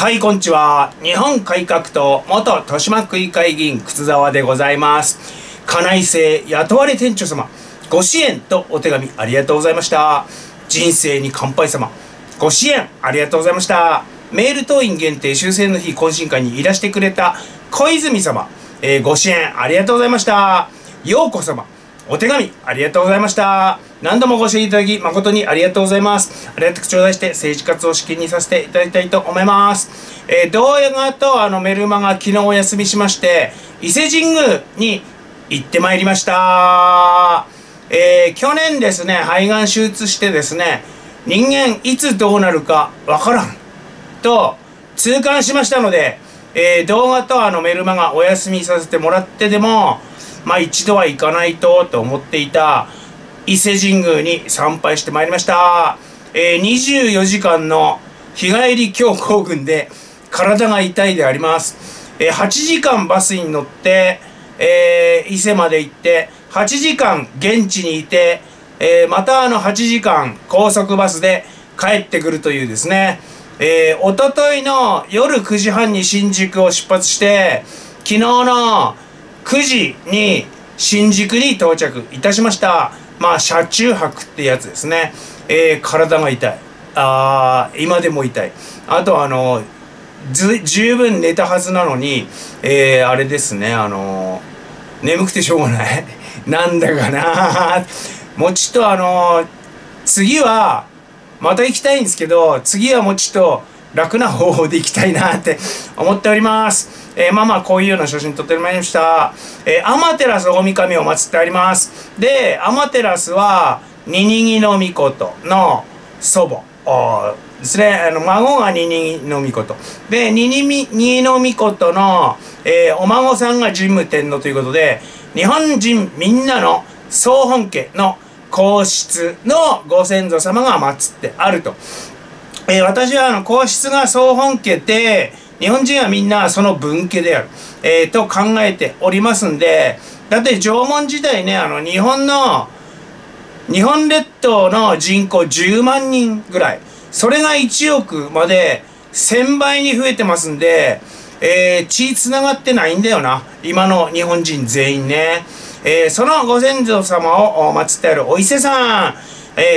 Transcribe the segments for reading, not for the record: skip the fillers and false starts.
はい、こんにちは。日本改革党元豊島区議会議員靴沢でございます。家内製雇われ店長様、ご支援とお手紙ありがとうございました。人生に乾杯様、ご支援ありがとうございました。メール党員限定終戦の日懇親会にいらしてくれた小泉様、ご支援ありがとうございました。陽子様、お手紙ありがとうございました。何度もご支援いただき誠にありがとうございます。ありがたく頂戴して政治活動を資金にさせていただきたいと思います。動画とメルマが昨日お休みしまして、伊勢神宮に行ってまいりました。去年ですね、肺がん手術してですね、人間いつどうなるかわからんと痛感しましたので、動画とメルマがお休みさせてもらってでも、まあ一度は行かないとと思っていた伊勢神宮に参拝してまいりました。24時間の日帰り強行軍で体が痛いであります。8時間バスに乗って、伊勢まで行って、8時間現地にいて、また8時間高速バスで帰ってくるというですね、おとといの夜9時半に新宿を出発して、昨日の9時に新宿に到着いたしました。まあ、車中泊ってやつですね。体が痛い。今でも痛い。あと十分寝たはずなのに、あれですね、眠くてしょうがない。なんだかなもちと次は、また行きたいんですけど、次はもちと楽な方法で行きたいなって思っております。まあまあこういうような写真撮ってまいりました。天照大神を祀ってあります。で、天照は、ニニギノミコトの祖母ですね。孫がニニギノミコト。で、ニニギノミコトの、お孫さんが神武天皇ということで、日本人みんなの総本家の皇室のご先祖様が祀ってあると。私は皇室が総本家で、日本人はみんなその分家である、と考えておりますんで、だって縄文時代ね、日本列島の人口10万人ぐらい、それが1億まで1000倍に増えてますんで、血繋がってないんだよな、今の日本人全員ね。そのご先祖様を祀ってあるお伊勢さん、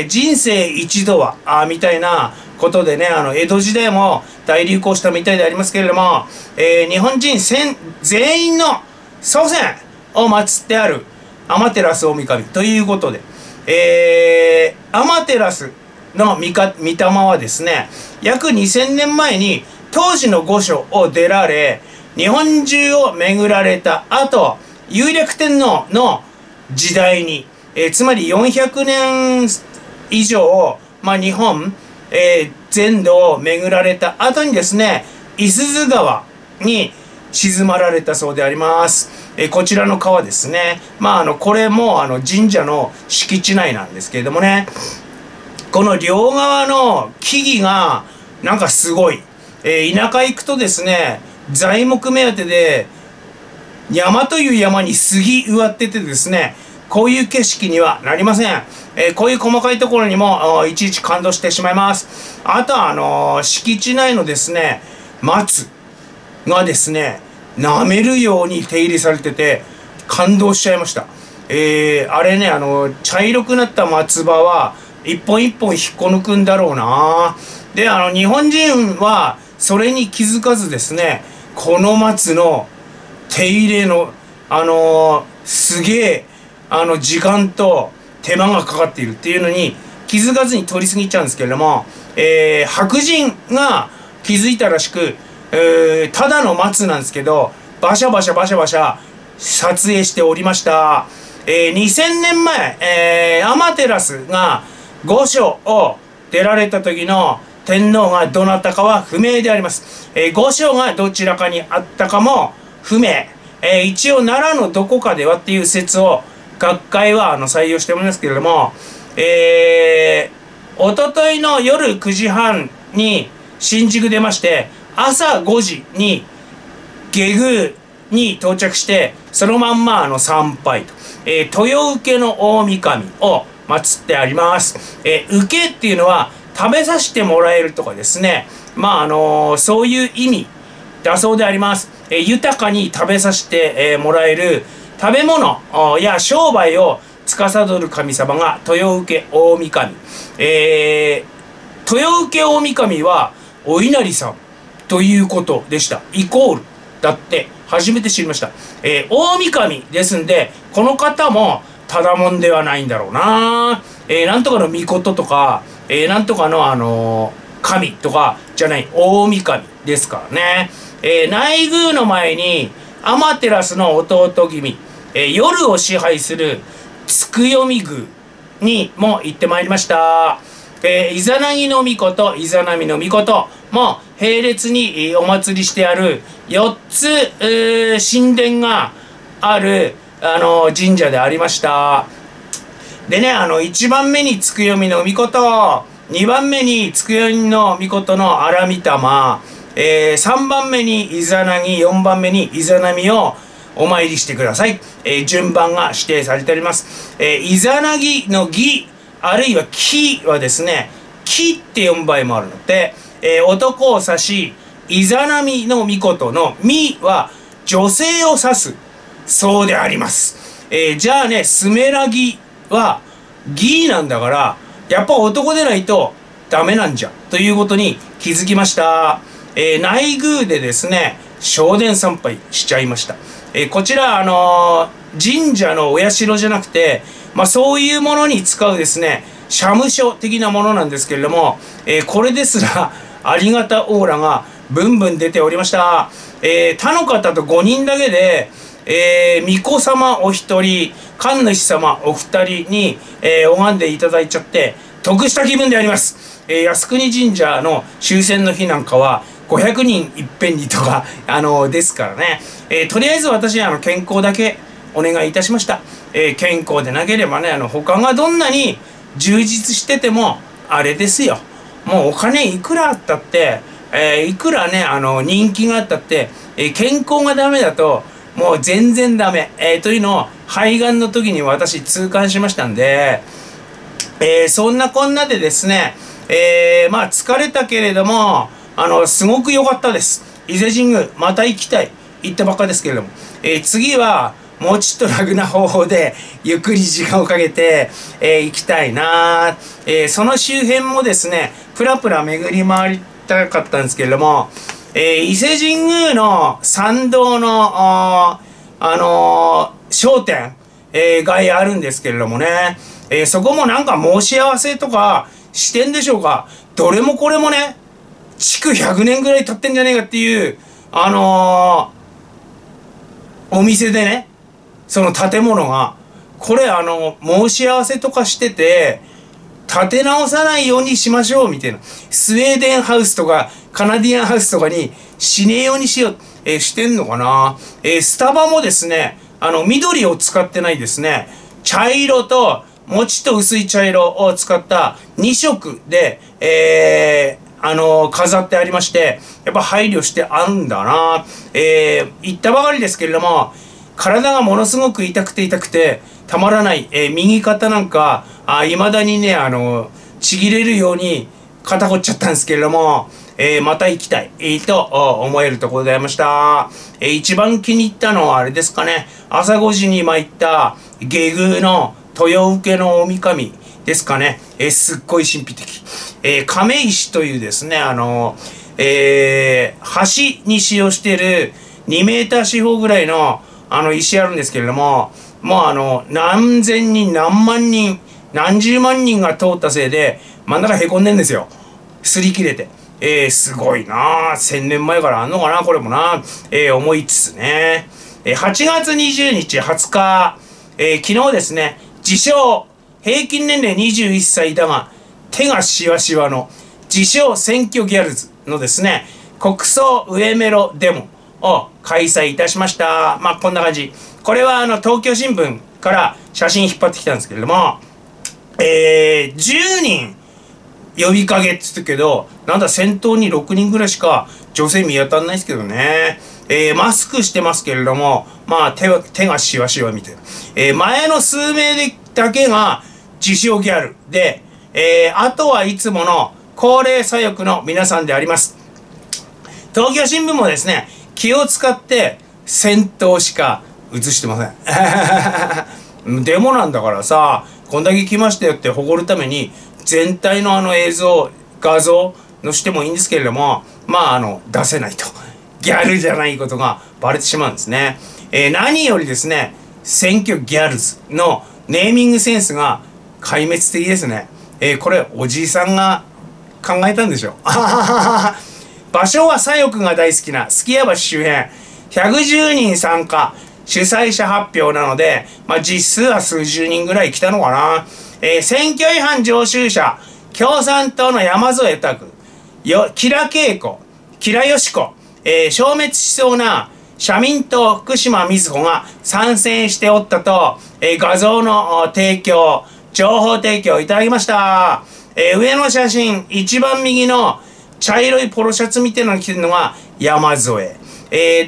人生一度は、みたいなことでね、江戸時代も大流行したみたいでありますけれども、日本人全員の祖先を祀ってある天照大神ということで、天照の御霊はですね、約2000年前に当時の御所を出られ、日本中を巡られた後、雄略天皇の時代に、つまり400年以上、まあ、日本、全土を巡られた後にですね、五十鈴川に沈まられたそうであります。こちらの川ですね。まあ、これも神社の敷地内なんですけれどもね、この両側の木々がなんかすごい。田舎行くとですね、材木目当てで山という山に杉植わっててですね、こういう景色にはなりません。こういう細かいところにもいちいち感動してしまいます。あとは敷地内のですね、松がですね、舐めるように手入れされてて感動しちゃいました。あれね、茶色くなった松葉は一本一本引っこ抜くんだろうな。で、日本人はそれに気づかずですね、この松の手入れの、すげえ、時間と手間がかかっているっていうのに気づかずに通り過ぎちゃうんですけれども、白人が気づいたらしく、ただの松なんですけど、バシャバシャバシャバシャ撮影しておりました。2000年前、天照が御所を出られた時の天皇がどなたかは不明であります。御所がどちらかにあったかも不明。一応奈良のどこかではっていう説を学会は採用しておりますけれども、おとといの夜9時半に新宿出まして、朝5時に下宮に到着して、そのまんま参拝と、豊受の大神を祀ってあります。受けっていうのは食べさせてもらえるとかですね、まあそういう意味だそうであります。豊かに食べさせてもらえる食べ物や商売を司る神様が豊受大御神。豊受大御神はお稲荷さんということでした。イコールだって初めて知りました。大御神ですんで、この方もただもんではないんだろうな。なんとかの御事とか、なんとかの神とかじゃない、大御神ですからね。内宮の前にアマテラスの弟君、夜を支配するつくよみ宮にも行ってまいりました。イザナギの御子とイザナミの御子とも並列にお祭りしてある4つ神殿がある神社でありました。でね、1番目につくよみの御子と、2番目につくよみの御子との荒御霊、3番目にイザナギ、4番目にイザナミをお参りしてください。順番が指定されております。イザナギの義、あるいは木はですね、木って読む場合もあるので、男を指し、イザナミの御事のみは女性を指すそうであります。じゃあね、スメラギは義なんだから、やっぱ男でないとダメなんじゃ、ということに気づきました。内宮でですね、正殿参拝しちゃいました。こちら、神社のお社じゃなくて、まあ、そういうものに使うですね、社務所的なものなんですけれども、これですら、ありがたオーラがブンブン出ておりました。他の方と5人だけで、巫女様お一人、神主様お二人に、拝んでいただいちゃって、得した気分であります。靖国神社の終戦の日なんかは、500人いっぺんにとか、ですからね。とりあえず私、健康だけお願いいたしました。健康でなければね、他がどんなに充実してても、あれですよ。もうお金いくらあったって、いくらね、人気があったって、健康がダメだと、もう全然ダメ。というのを、肺がんの時に私痛感しましたんで、そんなこんなでですね、まあ疲れたけれども、すごく良かったです。伊勢神宮、また行きたい。行ったばっかですけれども。次は、もうちょっとラグな方法で、ゆっくり時間をかけて、行きたいなー。その周辺もですね、プラプラ巡り回りたかったんですけれども、伊勢神宮の参道の、商店、街あるんですけれどもね、そこもなんか申し合わせとかしてんでしょうか。どれもこれもね、築100年ぐらい経ってんじゃねえかっていう、お店でね、その建物が、これ申し合わせとかしてて、建て直さないようにしましょう、みたいな。スウェーデンハウスとか、カナディアンハウスとかにしねえようにしよう、してんのかな。スタバもですね、緑を使ってないですね。茶色と、もちっと薄い茶色を使った2色で、飾ってありまして、やっぱ配慮してあるんだな。言ったばかりですけれども、体がものすごく痛くて、たまらない。右肩なんか、未だにね、ちぎれるように肩こっちゃったんですけれども、また行きたい、と思えるところでありました。一番気に入ったのはあれですかね、朝5時に参った下宮の豊受の大神ですかね。すっごい神秘的。亀石というですね、橋に使用している2メーター四方ぐらいの、石あるんですけれども、もう何千人、何万人、何十万人が通ったせいで、真ん中凹んでんですよ。擦り切れて。すごいなぁ。1000年前からあんのかな、これもな。思いつつね。8月20日、20日、昨日ですね、自称、平均年齢21歳だが、手がしわしわの、自称選挙ギャルズのですね、国葬上メロデモを開催いたしました。まあ、こんな感じ。これは東京新聞から写真引っ張ってきたんですけれども、10人呼びかけって言ったけど、なんだ先頭に6人ぐらいしか女性見当たらないですけどね。マスクしてますけれども、まあ手がしわしわみたいな。前の数名でだけが自称ギャルで、あとはいつもの高齢左翼の皆さんであります。東京新聞もですね、気を使って戦闘しか映してません。デモなんだからさ、こんだけ来ましたよって誇るために、全体のあの映像、画像のしてもいいんですけれども、まあ、出せないと。ギャルじゃないことがバレてしまうんですね。何よりですね、選挙ギャルズのネーミングセンスが壊滅的ですね。これ、おじいさんが考えたんでしょ。場所は左翼が大好きな、数寄屋橋周辺。110人参加。主催者発表なので、まあ、実数は数十人ぐらい来たのかな。選挙違反常習者、共産党の山添拓、吉良恵子、吉良よし子、消滅しそうな社民党福島みずほが参戦しておったと、画像の提供、情報提供いただきました。上の写真、一番右の茶色いポロシャツみたいなの着てるのが山添。で、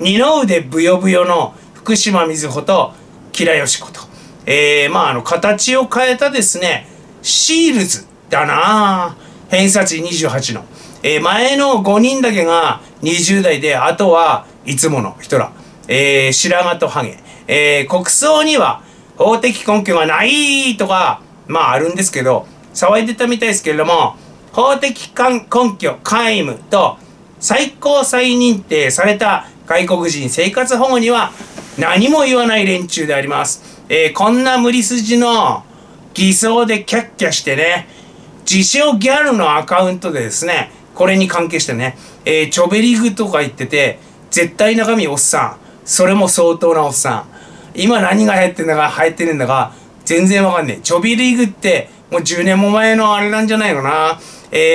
二の腕ブヨブヨの福島みずほと吉良よし子と。まあ、形を変えたですね、シールズだなぁ。偏差値28の。前の5人だけが20代で、あとはいつもの人ら。白髪とハゲ。国葬には法的根拠がないとか、まああるんですけど、騒いでたみたいですけれども、法的根拠皆無と最高裁認定された外国人生活保護には何も言わない連中であります。こんな無理筋の偽装でキャッキャしてね、自称ギャルのアカウントでですね、これに関係してね、ちょべりぐとか言ってて、絶対中身おっさん。それも相当なおっさん。今何が流行ってんだか流行ってるんだか、全然わかんねえ。ちょびりぐって、もう10年も前のあれなんじゃないかな。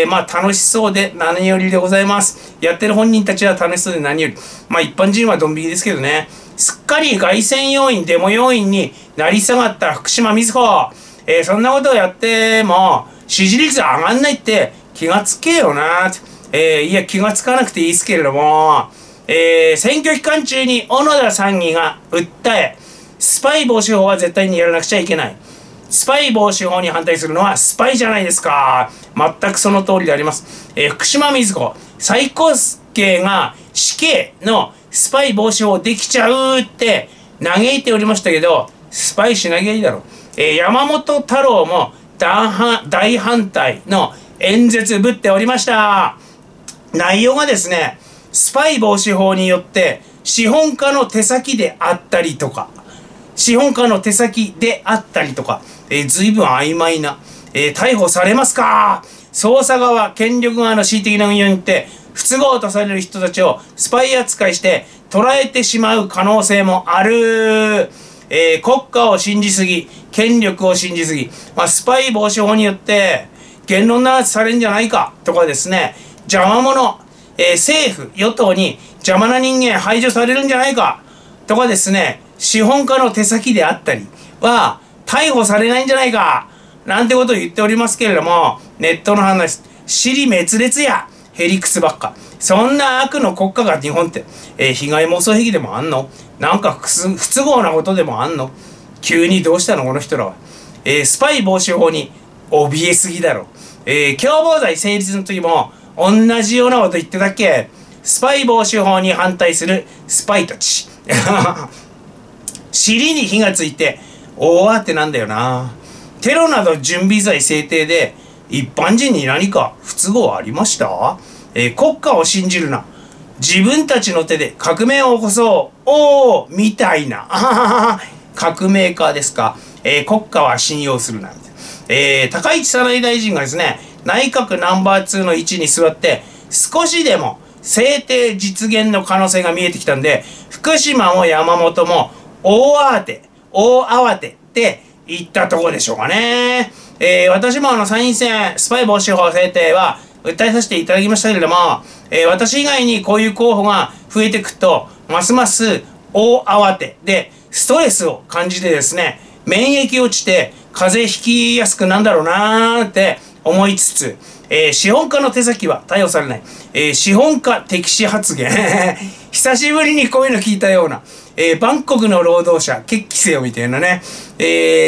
まあ楽しそうで何よりでございます。やってる本人たちは楽しそうで何より。まあ一般人はドン引きですけどね。すっかり外旋要員、デモ要員になり下がった福島みずほ。そんなことをやっても、支持率上がんないって気がつけよな。いや、気がつかなくていいですけれども、選挙期間中に小野田参議が訴え、スパイ防止法は絶対にやらなくちゃいけない。スパイ防止法に反対するのはスパイじゃないですか。全くその通りであります。福島みずほ、最高刑が死刑のスパイ防止法できちゃうって嘆いておりましたけど、スパイしなきゃいいだろう。山本太郎も大反対の演説ぶっておりました。内容がですね、スパイ防止法によって資本家の手先であったりとか、随分曖昧な、逮捕されますか？捜査側、権力側の恣意的な運用によって、不都合とされる人たちをスパイ扱いして捕らえてしまう可能性もある。国家を信じすぎ、権力を信じすぎ、まあ、スパイ防止法によって言論弾圧されるんじゃないかとかですね、邪魔者、政府、与党に邪魔な人間排除されるんじゃないかとかですね、資本家の手先であったりは逮捕されないんじゃないかなんてことを言っておりますけれども、ネットの話、尻滅裂や、へりくつばっか。そんな悪の国家が日本って、被害妄想癖でもあんの？なんか不都合なことでもあんの？急にどうしたのこの人らは。スパイ防止法に怯えすぎだろ。共謀罪成立の時も同じようなこと言ってたっけ？スパイ防止法に反対するスパイたち。尻に火がついて、大慌てなんだよな。テロなど準備罪制定で、一般人に何か不都合ありました？国家を信じるな。自分たちの手で革命を起こそう。おおみたいな。革命家ですか。国家は信用するな。高市早苗大臣がですね、内閣ナンバー2の位置に座って、少しでも制定実現の可能性が見えてきたんで、福島も山本も大慌てって言ったとこでしょうかね。私も参院選、スパイ防止法制定は訴えさせていただきましたけれども、私以外にこういう候補が増えてくと、ますます大慌てで、ストレスを感じてですね、免疫落ちて風邪ひきやすくなんだろうなーって思いつつ、資本家の手先は対応されない。資本家敵視発言。久しぶりにこういうの聞いたような。バンコクの労働者、決起せよ、みたいなね。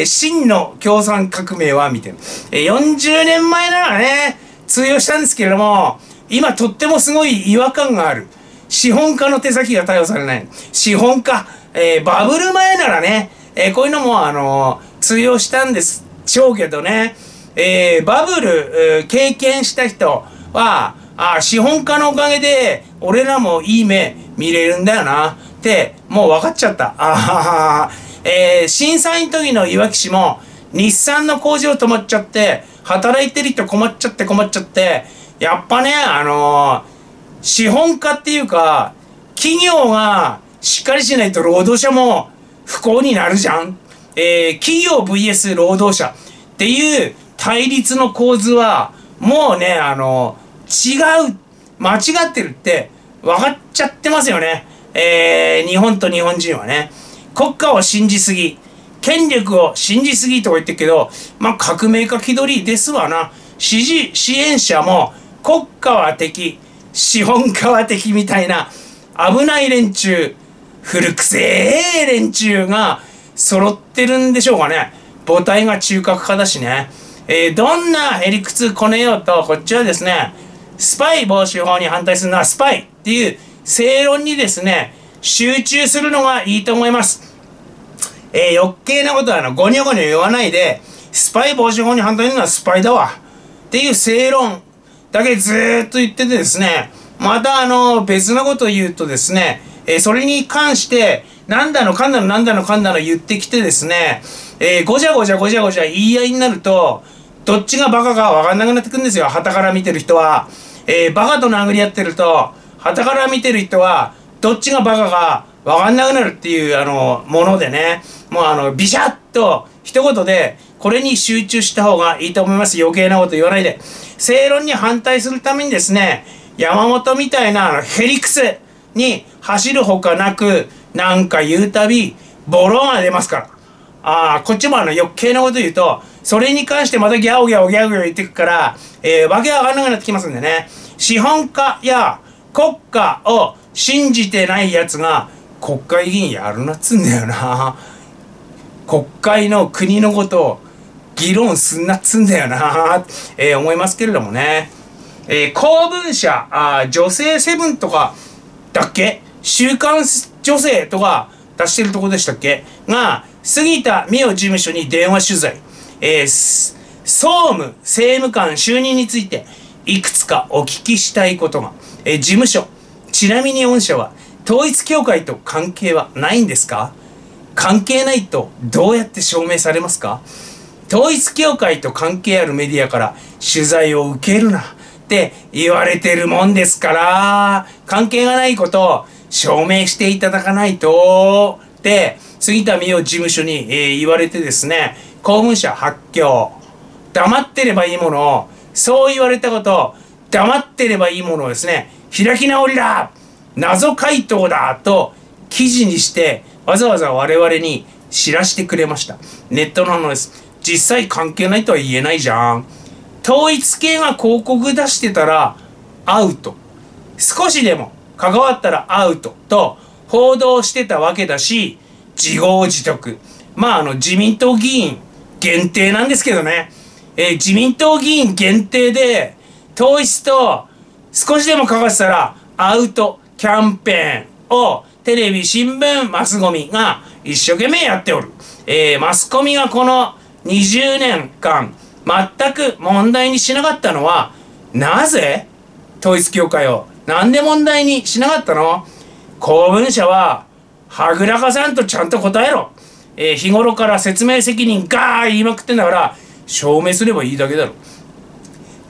真の共産革命は、みたいな。40年前ならね、通用したんですけれども、今とってもすごい違和感がある。資本家の手先が対応されない。資本家、バブル前ならね、こういうのも、通用したんでしょうけどね、バブル経験した人は、資本家のおかげで、俺らもいい目見れるんだよな、って、もう分かっちゃった。震災の時のいわき市も、日産の工場止まっちゃって、働いてる人困っちゃって、やっぱね、資本家っていうか、企業がしっかりしないと労働者も不幸になるじゃん。企業 VS 労働者っていう対立の構図は、もうね、違う、間違ってるって分かっちゃってますよね。日本と日本人はね、国家を信じすぎ、権力を信じすぎとか言ってるけど、まあ、革命家気取りですわな。支援者も国家は敵、資本家は敵みたいな危ない連中、古くせえ連中が揃ってるんでしょうかね。母体が中核派だしね。どんなへりくつこねようと、こっちはですね、スパイ防止法に反対するのはスパイっていう正論にですね、集中するのがいいと思います。余計なことはゴニョゴニョ言わないで、スパイ防止法に反対するのはスパイだわっていう正論だけずーっと言っててですね、また別なことを言うとですね、それに関して、なんだのかんだの言ってきてですね、ごちゃごちゃ言い合いになると、どっちがバカかわかんなくなってくるんですよ。旗から見てる人は。バカと殴り合ってると、旗から見てる人は、どっちがバカかわかんなくなるっていう、ものでね、もうビシャッと、一言で、これに集中した方がいいと思います。余計なこと言わないで。正論に反対するためにですね、山本みたいなヘリクスに走るほかなく、なんか言うたび、ボロが出ますから。こっちも余計なこと言うと、それに関してまたギャオギャオ言ってくから、わけわかんなくなってきますんでね。資本家や国家を信じてない奴が国会議員やるなっつうんだよな。国会の国のことを議論すんなっつうんだよな、思いますけれどもね。公文社、女性セブンとかだっけ、週刊女性とか出してるとこでしたっけが、杉田水脈事務所に電話取材。総務、政務官就任について、いくつかお聞きしたいことが。事務所、ちなみに御社は、統一教会と関係はないんですか？関係ないとどうやって証明されますか？統一教会と関係あるメディアから取材を受けるなって言われてるもんですから、関係がないことを証明していただかないと、って、杉田水脈事務所に、言われてですね、公文社発狂。黙ってればいいものを、そう言われたことを、黙ってればいいものをですね、開き直りだ！謎回答だ！と記事にして、わざわざ我々に知らしてくれました。ネットの話です。実際関係ないとは言えないじゃん。統一系が広告出してたらアウト。少しでも関わったらアウトと報道してたわけだし、自業自得。まあ自民党議員限定なんですけどね。自民党議員限定で統一と少しでも関わってたらアウトキャンペーンをテレビ、新聞、マスコミが一生懸命やっておる。マスコミがこの20年間全く問題にしなかったのは、なぜ統一教会をなんで問題にしなかったの？公文社は、はぐらかさんとちゃんと答えろ。日頃から説明責任ガー言いまくってんだから、証明すればいいだけだろ。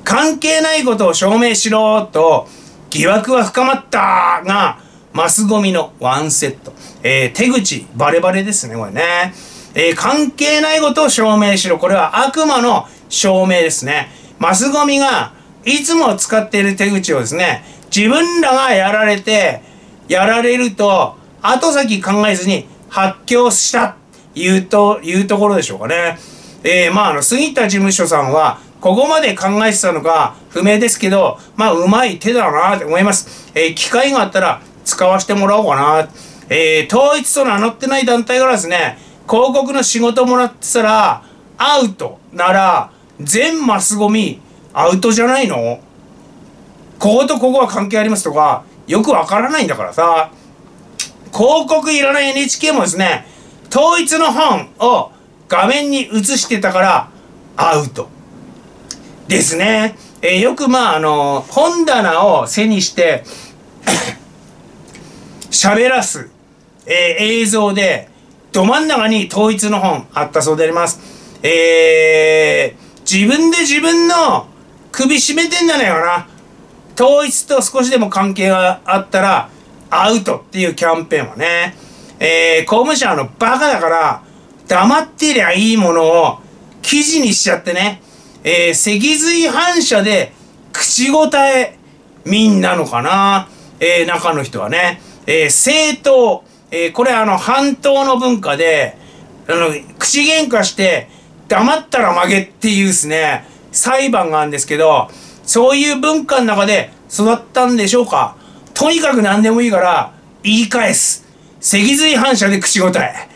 関係ないことを証明しろと、疑惑は深まったが、マスゴミのワンセット。手口バレバレですね、これね。関係ないことを証明しろ。これは悪魔の証明ですね。マスゴミがいつも使っている手口をですね、自分らがやられると、後先考えずに発狂した、いうところでしょうかね。杉田事務所さんは、ここまで考えてたのか不明ですけど、まあ、うまい手だなと思います。機会があったら使わせてもらおうかな。統一と名乗ってない団体からですね、広告の仕事もらってたら、アウトなら、全マスゴミ、アウトじゃないの？こことここは関係ありますとか、よくわからないんだからさ。広告いらない NHK もですね、統一の本を画面に映してたから、アウト。ですね。よく本棚を背にして、喋らす、映像で、ど真ん中に統一の本あったそうであります。自分で自分の首絞めてんじゃないかな。統一と少しでも関係があったら、アウトっていうキャンペーンはね、公務者バカだから、黙ってりゃいいものを記事にしちゃってね、脊髄反射で口答えみんなのかな、中の人はね、政党、これ半島の文化で、口喧嘩して黙ったら負けっていうですね、裁判があるんですけど、そういう文化の中で育ったんでしょうか。とにかく何でもいいから言い返す。脊髄反射で口答え。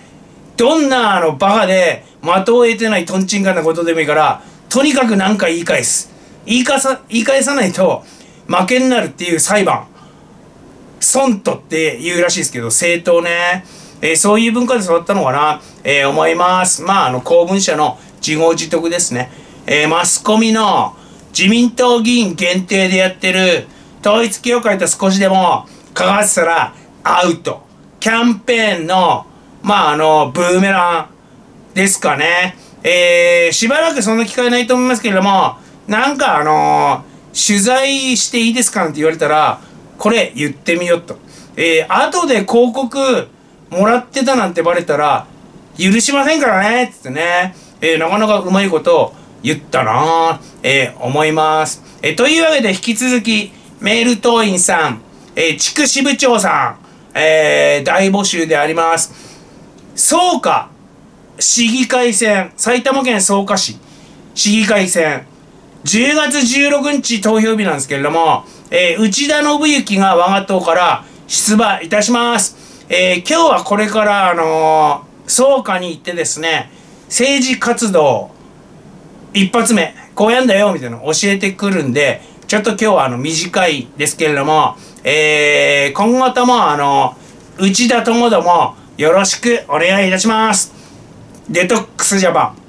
どんなバカで的を得てないトンチンカンなことでもいいから、とにかく何か言い返す。言い返さないと負けになるっていう裁判。損とって言うらしいですけど、政党ね。そういう文化で育ったのかな、思います。まあ、公文社の自業自得ですね。マスコミの自民党議員限定でやってる統一教会と少しでも関わってたらアウト。キャンペーンの、まあ、ブーメランですかね。しばらくそんな機会ないと思いますけれども、なんか取材していいですかって言われたら、これ言ってみよと。後で広告もらってたなんてバレたら、許しませんからねつってね。なかなかうまいこと言ったなぁ、思います。というわけで引き続き、メール党員さん、地区支部長さん、大募集であります。草加市議会選、埼玉県草加市市議会選、10月16日投票日なんですけれども、内田信之が我が党から出馬いたします。今日はこれから、草加に行ってですね、政治活動、一発目、こうやんだよ、みたいなの教えてくるんで、ちょっと今日は短いですけれども、今後とも内田ともどもよろしくお願いいたします。デトックスジャパン。